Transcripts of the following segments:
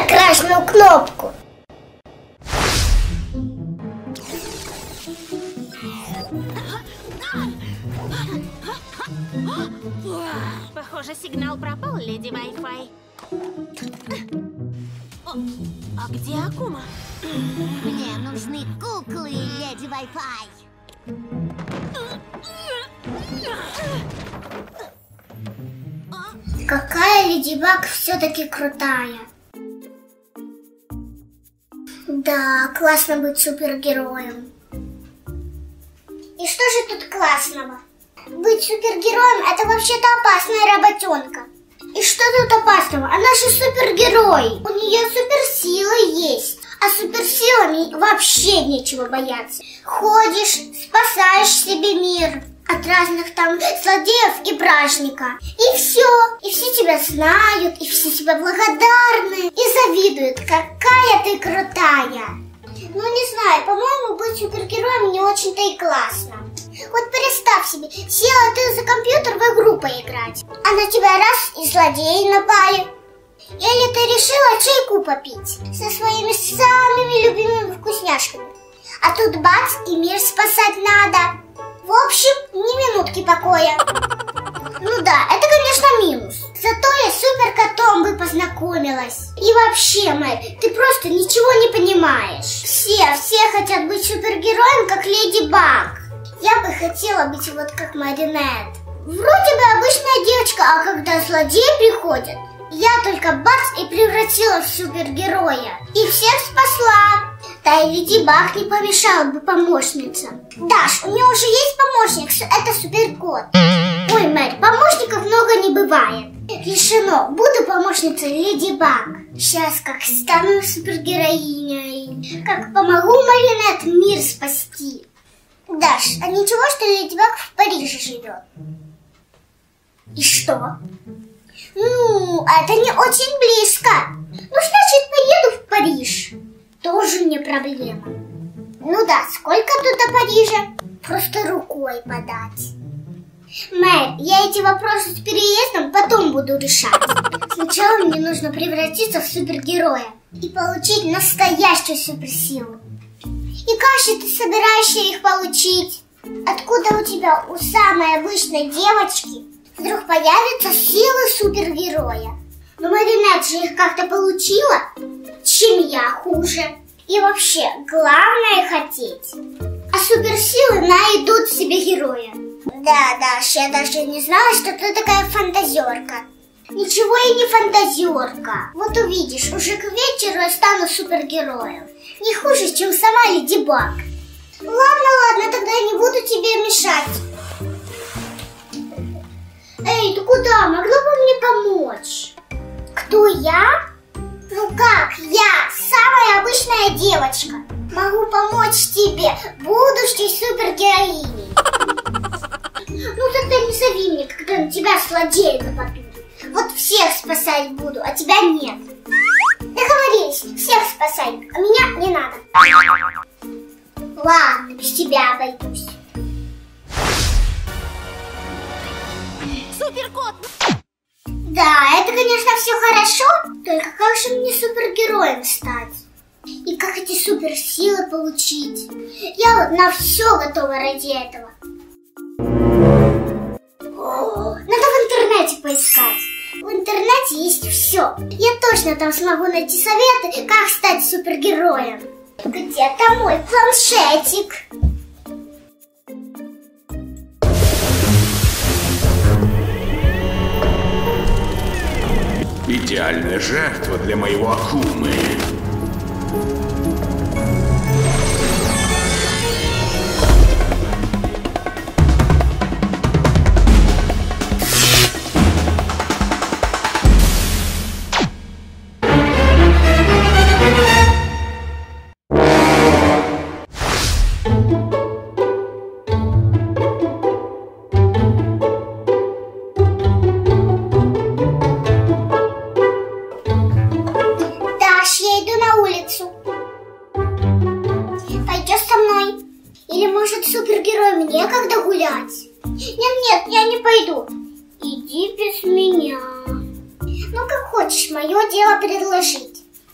на красную кнопку. Похоже, сигнал пропал, леди Wi-Fi. А где Акума? Мне нужны куклы, леди Wi-Fi. Какая Леди Баг все-таки крутая. Да, классно быть супергероем. И что же тут классного? Быть супергероем — это вообще-то опасная работенка. И что тут опасного? Она же супергерой. У нее суперсила есть. А суперсилами вообще нечего бояться. Ходишь, спасаешь себе мир от разных там злодеев и бражника. И все. И все тебя знают, и все тебя благодарны, и завидуют. Какая ты крутая. Ну не знаю, по-моему, быть супергероем не очень-то и классно. Вот представь себе, села ты за компьютер в игру поиграть, а на тебя раз и злодеи напали. Или ты решила чайку попить со своими самыми любимыми вкусняшками, а тут бац, и мир спасать надо. В общем, ни минутки покоя. Ну да, это, конечно, минус. Зато я с Суперкотом бы познакомилась. И вообще, Мэл, ты просто ничего не понимаешь. Все хотят быть супергероем, как Леди Баг. Я бы хотела быть вот как Маринетт. Вроде бы обычная девочка, а когда злодеи приходят, я только бац и превратилась в супергероя. И всех спасла. Да и Леди Баг не помешала бы помощница. Даш, у меня уже есть помощник, это Суперкот. Ой, Мэри, помощников много не бывает. Решено, буду помощницей Леди Баг. Сейчас как стану супергероиней, как помогу Маринетт мир спасти. Даш, а ничего, что Леди Баг в Париже живет? И что? Ну, это не очень близко. Ну, значит, поеду в Париж. Тоже не проблема. Ну да, сколько тут до Парижа? Просто рукой подать. Мэр, я эти вопросы с переездом потом буду решать. Сначала мне нужно превратиться в супергероя и получить настоящую суперсилу. И как же ты собираешься их получить? Откуда у тебя, у самой обычной девочки, вдруг появятся силы супергероя? Но Маринетт же их как-то получила, чем я хуже. И вообще, главное хотеть. А суперсилы найдут себе героя. Да, Даша, я даже не знала, что ты такая фантазерка. Ничего я не фантазерка. Вот увидишь, уже к вечеру я стану супергероем. Не хуже, чем сама Леди Баг. Ладно, тогда я не буду тебе мешать. Эй, ты куда? Могла бы мне помочь? Кто я? Ну как, я самая обычная девочка. Могу помочь тебе, будущей супергероиней. Ну тогда не зови меня, когда на тебя злодеи нападут. Вот всех спасать буду, а тебя нет. Договорились, всех спасай, а меня не надо. Ладно, без тебя обойдусь. Суперкот! Да, это, конечно, все хорошо, только как же мне супергероем стать? И как эти суперсилы получить? Я вот на все готова ради этого. О, надо в интернете поискать. В интернете есть все. Я точно там смогу найти советы, как стать супергероем. Где-то мой планшетик. Идеальная жертва для моего Акумы.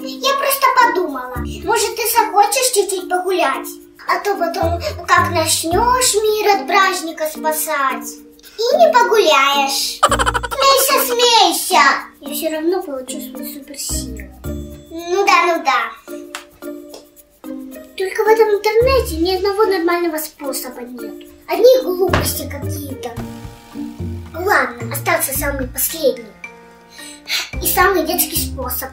Я просто подумала, может, ты захочешь чуть-чуть погулять, а то потом как начнешь мир от бражника спасать и не погуляешь. Смейся, смейся. Я все равно получу свою суперсилу. Ну да, ну да. Только в этом интернете ни одного нормального способа нет. Одни глупости какие-то. Ладно, остался самый последний и самый детский способ.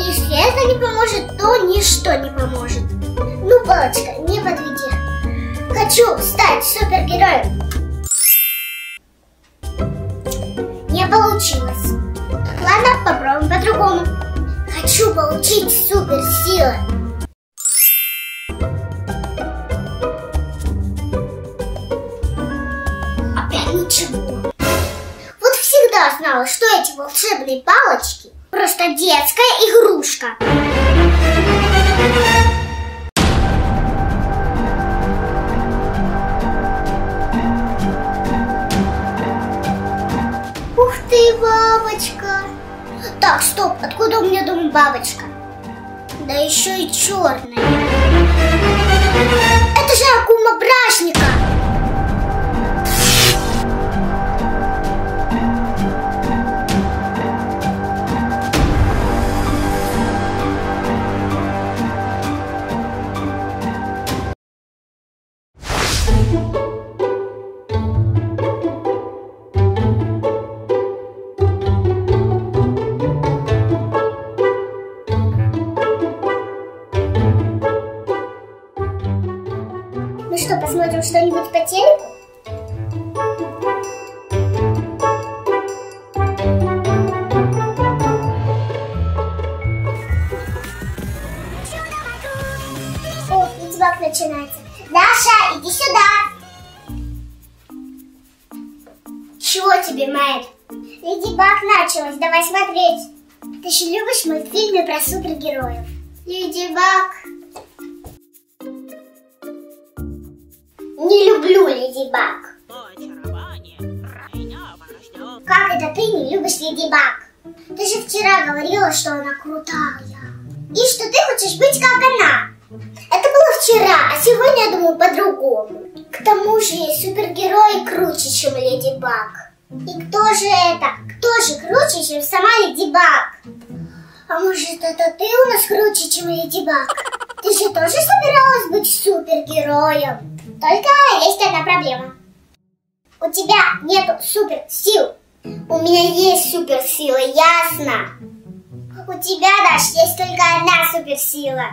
Если это не поможет, то ничто не поможет. Ну, палочка, не подведи. Хочу стать супергероем. Не получилось. Ладно, попробуем по-другому. Хочу получить суперсилы. Опять ничего. Вот всегда знала, что эти волшебные палочки просто детская игрушка. Ух ты, бабочка. Так, стоп, откуда у меня дома бабочка? Да еще и черная. Это же Акума Бражника. Посмотрим что-нибудь по телеку? О, Леди Баг начинается. Даша, иди сюда. Чего тебе, Мэри? Леди Баг началась, давай смотреть. Ты же любишь мультфильмы про супергероев? Леди Баг. Не люблю Леди Баг. Как это ты не любишь Леди Баг? Ты же вчера говорила, что она крутая. И что ты хочешь быть как она. Это было вчера, а сегодня я думаю по-другому. К тому же есть супергерои круче, чем Леди Баг. И кто же это? Кто же круче, чем сама Леди Баг? А может, это ты у нас круче, чем Леди Баг? Ты же тоже собиралась быть супергероем? Только есть одна проблема. У тебя нету суперсил. У меня есть суперсила, ясно? У тебя, Даш, есть только одна суперсила.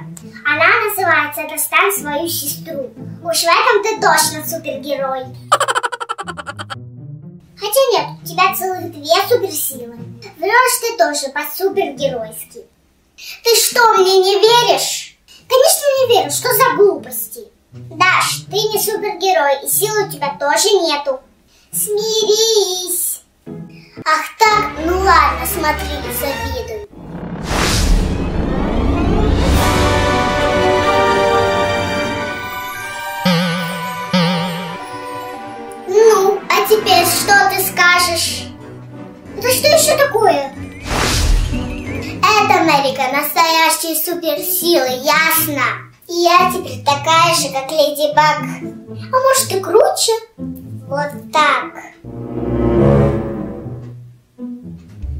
Она называется «Достань свою сестру». Уж в этом ты точно супергерой. Хотя нет, у тебя целых две суперсилы. Врешь ты тоже по-супергеройски. Ты что, мне не веришь? Конечно, не верю, что за глупости. Даш, ты не супергерой, и сил у тебя тоже нету. Смирись. Ах так? Ну ладно, смотри, завидуй. Ну, а теперь что ты скажешь? Это что еще такое? Это, Мерика, настоящие суперсилы, ясно? И я теперь такая же, как Леди Баг. А может и круче? Вот так.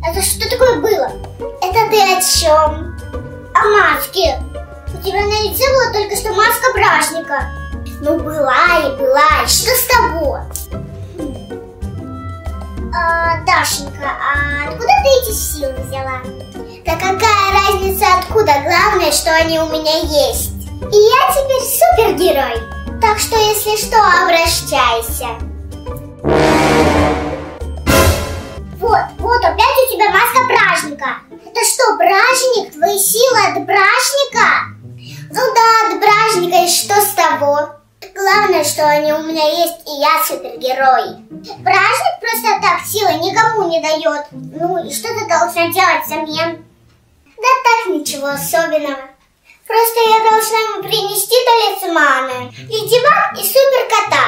Это что такое было? Это ты о чем? О маске. У тебя на лице была только что маска бражника. Ну была и была. И что с тобой? А, Дашенька, а откуда ты эти силы взяла? Да какая разница откуда? Главное, что они у меня есть. И я теперь супергерой. Так что, если что, обращайся. Вот, вот опять у тебя маска бражника. Это что, бражник? Твои силы от бражника? Ну да, от бражника, и что с того? Главное, что они у меня есть, и я супергерой. Бражник просто так силы никому не дает. Ну и что ты должна делать взамен? Да так, ничего особенного. Просто я должна ему принести талисманы, Леди Баг и Суперкота.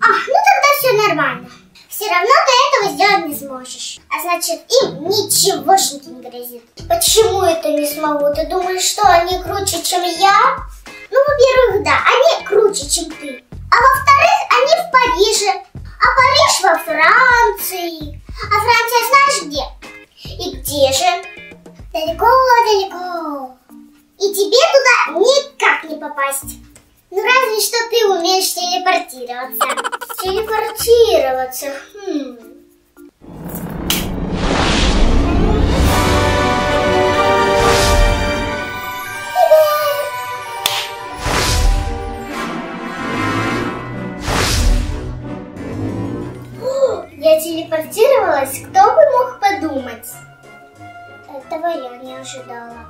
Ах, ну тогда все нормально. В все равно ты этого сделать не сможешь. А значит, им ничегошеньки не грозит. Почему это не смогу? Ты думаешь, что они круче, чем я? Ну, во-первых, да, они круче, чем ты. А во-вторых, они в Париже. А Париж во Франции. А Франция знаешь где? И где же? Далеко-далеко. И тебе туда никак не попасть. Ну, разве что ты умеешь телепортироваться. Телепортироваться. Я телепортировалась? Кто бы мог подумать? Этого я не ожидала.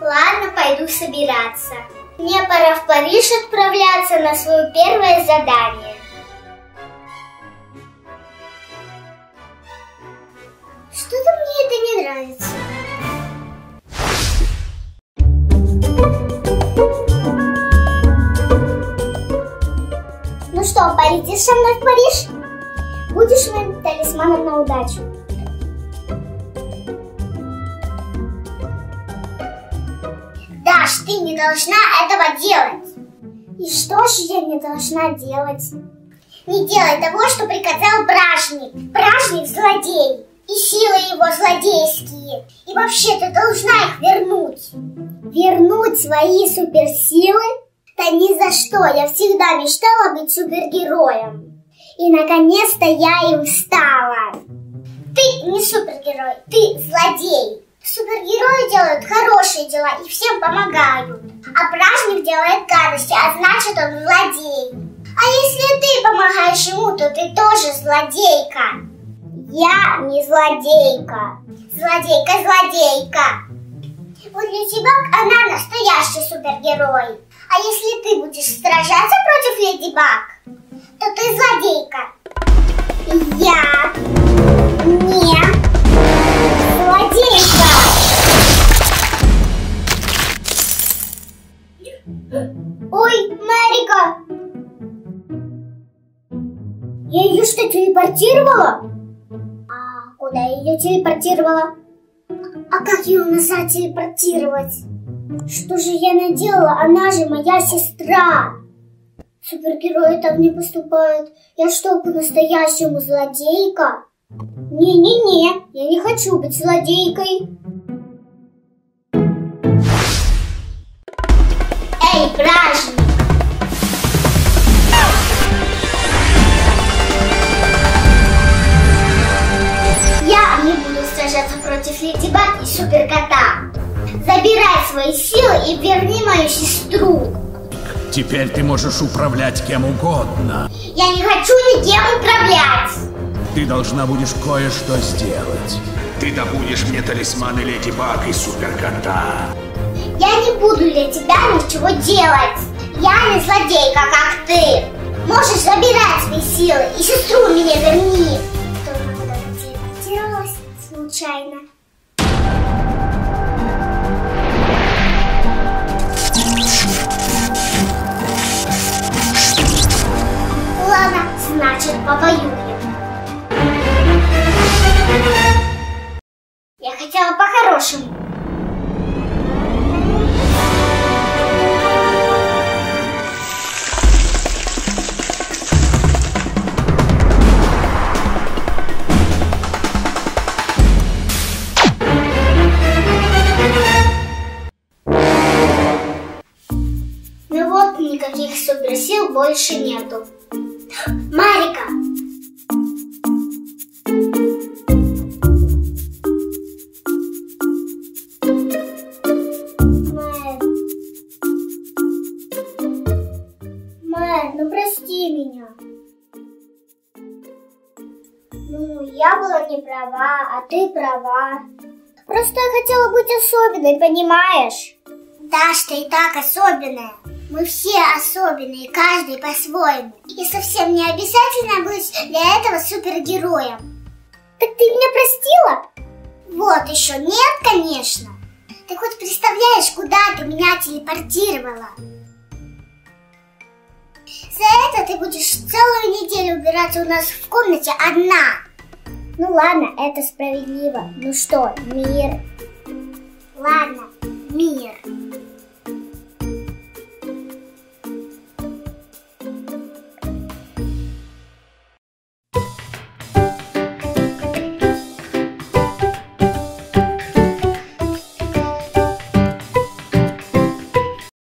Ладно, пойду собираться. Мне пора в Париж отправляться на свое первое задание. Что-то мне это не нравится. Ну что, полетишь со мной в Париж? Будешь моим талисманом на удачу. Даш, ты не должна этого делать. И что же я не должна делать? Не делай того, что приказал Бражник. Бражник злодей. И силы его злодейские. И вообще ты должна их вернуть. Вернуть свои суперсилы? Да ни за что, я всегда мечтала быть супергероем. И наконец-то я им стала. Ты не супергерой, ты злодей. Супергерои делают хорошие дела и всем помогают. А Бражник делает гадости, а значит он злодей. А если ты помогаешь ему, то ты тоже злодейка. Я не злодейка. Злодейка, злодейка. Вот Леди Баг, она настоящий супергерой. А если ты будешь сражаться против Леди Баг, то ты злодейка. Я не злодейка. Ой, Мерика. Я ее что, телепортировала? Куда я ее телепортировала? А как ее назад телепортировать? Что же я наделала? Она же моя сестра. Супергерои так не поступают. Я что, по-настоящему злодейка? Не-не-не, я не хочу быть злодейкой. Эй, Бражник! Против Леди Баг и Суперкота. Забирай свои силы и верни мою сестру. Теперь ты можешь управлять кем угодно. Я не хочу никем управлять. Ты должна будешь кое-что сделать. Ты добудешь мне талисманы Леди Баг и Суперкота. Я не буду для тебя ничего делать. Я не злодейка, как ты. Можешь забирать свои силы и сестру меня верни. Случайно. Ладно, значит повоюем. Я хотела по-хорошему. Никаких суперсил больше нету. Марика! Мэр, ну прости меня. Ну, я была не права, а ты права. Просто я хотела быть особенной, понимаешь? Да, что и так особенная. Мы все особенные, каждый по-своему. И совсем не обязательно быть для этого супергероем. Так ты меня простила? Вот еще нет, конечно. Ты хоть представляешь, куда ты меня телепортировала? За это ты будешь целую неделю убираться у нас в комнате одна. Ну ладно, это справедливо. Ну что, мир? Ладно.